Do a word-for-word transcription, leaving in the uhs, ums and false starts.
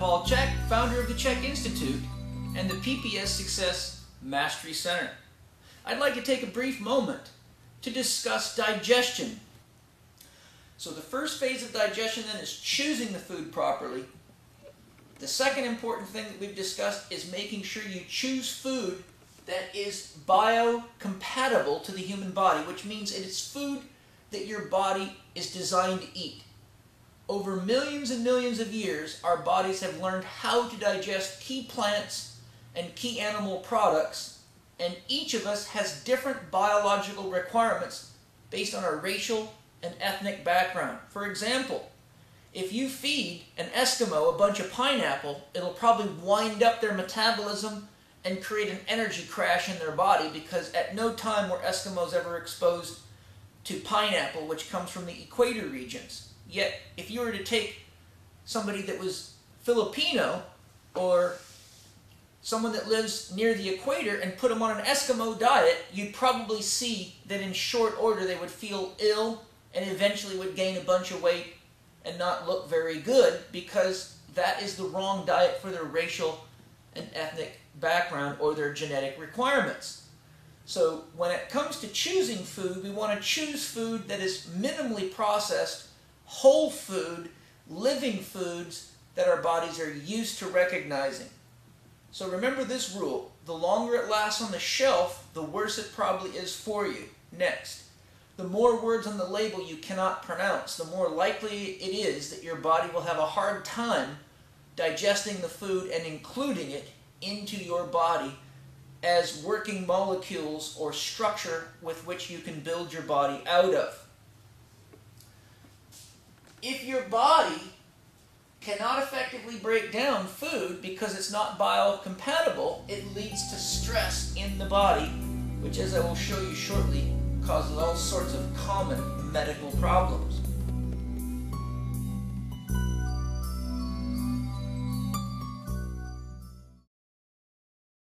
Paul Chek, founder of the Chek Institute and the P P S Success Mastery Center. I'd like to take a brief moment to discuss digestion. So the first phase of digestion then is choosing the food properly. The second important thing that we've discussed is making sure you choose food that is biocompatible to the human body, which means it is food that your body is designed to eat. Over millions and millions of years, our bodies have learned how to digest key plants and key animal products, and each of us has different biological requirements based on our racial and ethnic background. For example, if you feed an Eskimo a bunch of pineapple, it'll probably wind up their metabolism and create an energy crash in their body, because at no time were Eskimos ever exposed to pineapple, which comes from the equator regions. Yet, if you were to take somebody that was Filipino or someone that lives near the equator and put them on an Eskimo diet, you'd probably see that in short order they would feel ill and eventually would gain a bunch of weight and not look very good, because that is the wrong diet for their racial and ethnic background or their genetic requirements. So when it comes to choosing food, we want to choose food that is minimally processed, whole food, living foods that our bodies are used to recognizing. So remember this rule: the longer it lasts on the shelf, the worse it probably is for you. Next, the more words on the label you cannot pronounce, the more likely it is that your body will have a hard time digesting the food and including it into your body as working molecules or structure with which you can build your body out of. If your body cannot effectively break down food because it's not biocompatible, it leads to stress in the body, which, as I will show you shortly, causes all sorts of common medical problems.